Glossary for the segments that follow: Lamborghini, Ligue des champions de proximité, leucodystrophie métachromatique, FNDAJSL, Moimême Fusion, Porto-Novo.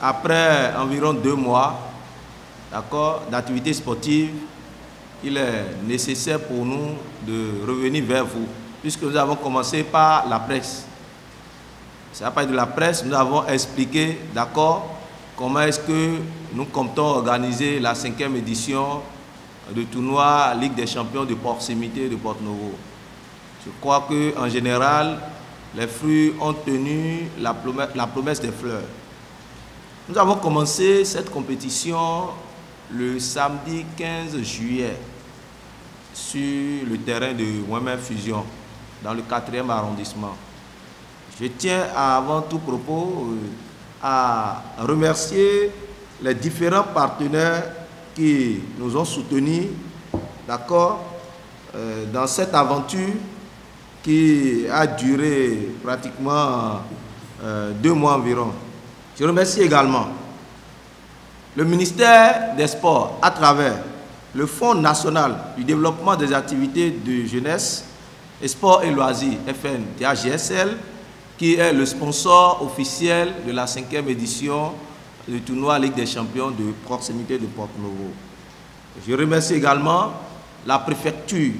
Après environ 2 mois d'activité sportive, il est nécessaire pour nous de revenir vers vous, puisque nous avons commencé par la presse. C'est à partir de la presse, nous avons expliqué comment est-ce que nous comptons organiser la 5e édition du tournoi Ligue des champions de proximité de Porto-Novo. Je crois qu'en général, les fruits ont tenu la promesse des fleurs. Nous avons commencé cette compétition le samedi 15 juillet sur le terrain de Moimême Fusion, dans le 4e arrondissement. Je tiens avant tout propos à remercier les différents partenaires qui nous ont soutenus dans cette aventure qui a duré pratiquement 2 mois environ. Je remercie également le ministère des Sports à travers le Fonds national du développement des activités de jeunesse et sport et loisirs, FNDAJSL, qui est le sponsor officiel de la 5e édition du tournoi Ligue des champions de proximité de Porto-Novo. Je remercie également la préfecture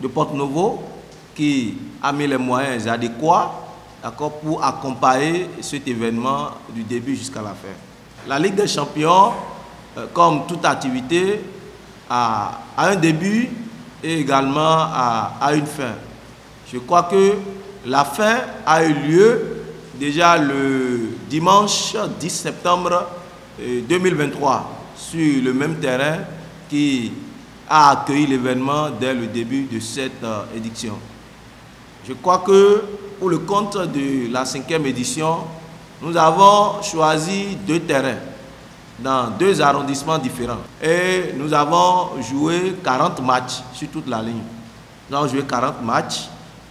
de Porto-Novo qui a mis les moyens adéquats pour accompagner cet événement du début jusqu'à la fin. La Ligue des champions, comme toute activité, a un début et également a une fin. Je crois que la fin a eu lieu déjà le dimanche 10 septembre 2023 sur le même terrain qui a accueilli l'événement dès le début de cette édition. Je crois que pour le compte de la 5e édition, nous avons choisi 2 terrains dans 2 arrondissements différents et nous avons joué 40 matchs sur toute la ligne. Nous avons joué 40 matchs.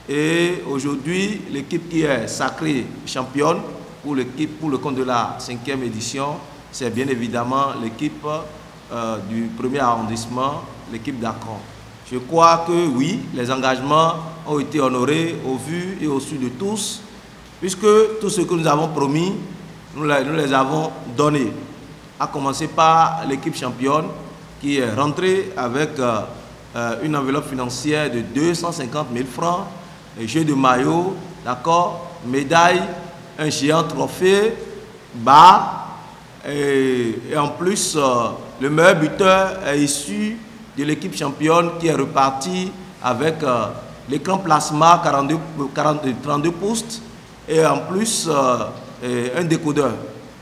Et aujourd'hui, l'équipe qui est sacrée championne pour le compte de la 5e édition, c'est bien évidemment l'équipe du 1er arrondissement, l'équipe d'Akron. Je crois que oui, les engagements ont été honorés au vu et au su de tous, puisque tout ce que nous avons promis, nous les avons donnés. À commencer par l'équipe championne qui est rentrée avec une enveloppe financière de 250 000 francs, un jeu de maillot, médaille, un géant trophée, bas, et en plus, le meilleur buteur est issu de l'équipe championne qui est reparti avec l'écran plasma 32 pouces et en plus un décodeur.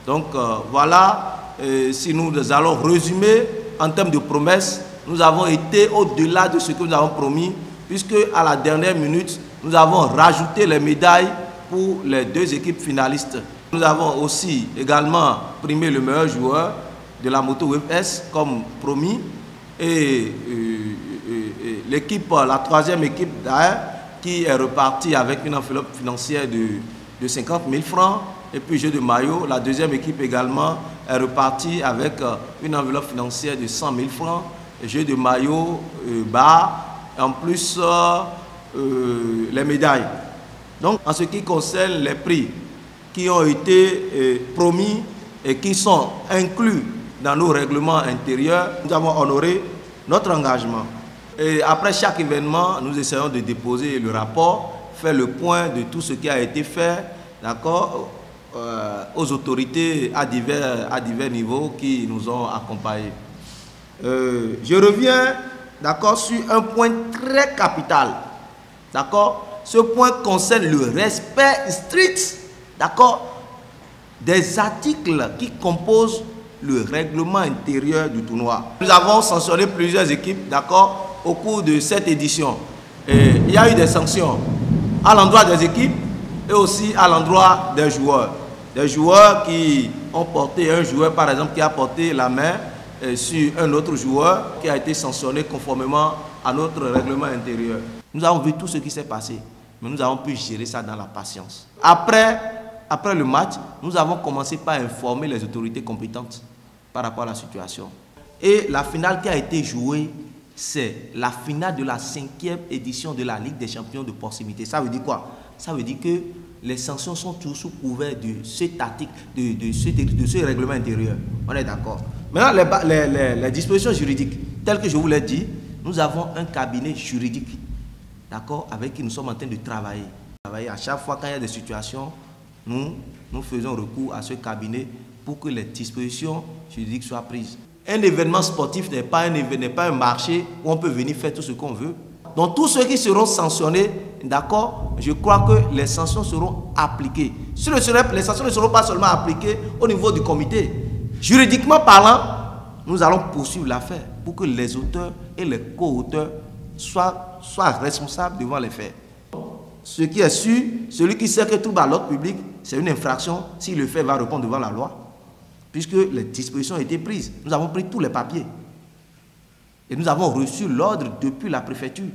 Donc voilà, si nous allons résumer en termes de promesses, nous avons été au-delà de ce que nous avons promis, puisque à la dernière minute, nous avons rajouté les médailles pour les 2 équipes finalistes. Nous avons aussi également primé le meilleur joueur de la moto Wave S comme promis. Et l'équipe, la 3e équipe d'ailleurs, qui est repartie avec une enveloppe financière de 50 000 francs. Et puis jeu de maillot, la 2e équipe également est repartie avec une enveloppe financière de 100 000 francs. Jeu de maillot, bas, en plus les médailles. Donc en ce qui concerne les prix qui ont été promis et qui sont inclus dans nos règlements intérieurs, nous avons honoré notre engagement. Et après chaque événement, nous essayons de déposer le rapport, faire le point de tout ce qui a été fait, aux autorités à divers niveaux qui nous ont accompagnés. Je reviens sur un point très capital. Ce point concerne le respect strict des articles qui composent le règlement intérieur du tournoi. Nous avons sanctionné plusieurs équipes au cours de cette édition. Et il y a eu des sanctions à l'endroit des équipes et aussi à l'endroit des joueurs. Des joueurs qui ont porté, un joueur par exemple qui a porté la main sur un autre joueur qui a été sanctionné conformément à notre règlement intérieur. Nous avons vu tout ce qui s'est passé, mais nous avons pu gérer ça dans la patience. Après le match, nous avons commencé par informer les autorités compétentes par rapport à la situation. Et la finale qui a été jouée, c'est la finale de la 5e édition de la Ligue des champions de proximité. Ça veut dire quoi? Ça veut dire que les sanctions sont toujours sous couvert de cet article, de ce règlement intérieur. On est d'accord. Maintenant, les dispositions juridiques, telles que je vous l'ai dit, nous avons un cabinet juridique, d'accord, avec qui nous sommes en train de travailler. À chaque fois, quand il y a des situations, nous faisons recours à ce cabinet pour que les dispositions juridiques soient prises. Un événement sportif n'est pas un marché où on peut venir faire tout ce qu'on veut. Donc tous ceux qui seront sanctionnés, d'accord, je crois que les sanctions seront appliquées. Les sanctions ne seront pas seulement appliquées au niveau du comité. Juridiquement parlant, nous allons poursuivre l'affaire pour que les auteurs et les co-auteurs soient responsables devant les faits. Ce qui est sûr, celui qui sait que trouble à l'ordre public, c'est une infraction. S'il le fait, il va répondre devant la loi. Puisque les dispositions ont été prises. Nous avons pris tous les papiers. Et nous avons reçu l'ordre depuis la préfecture.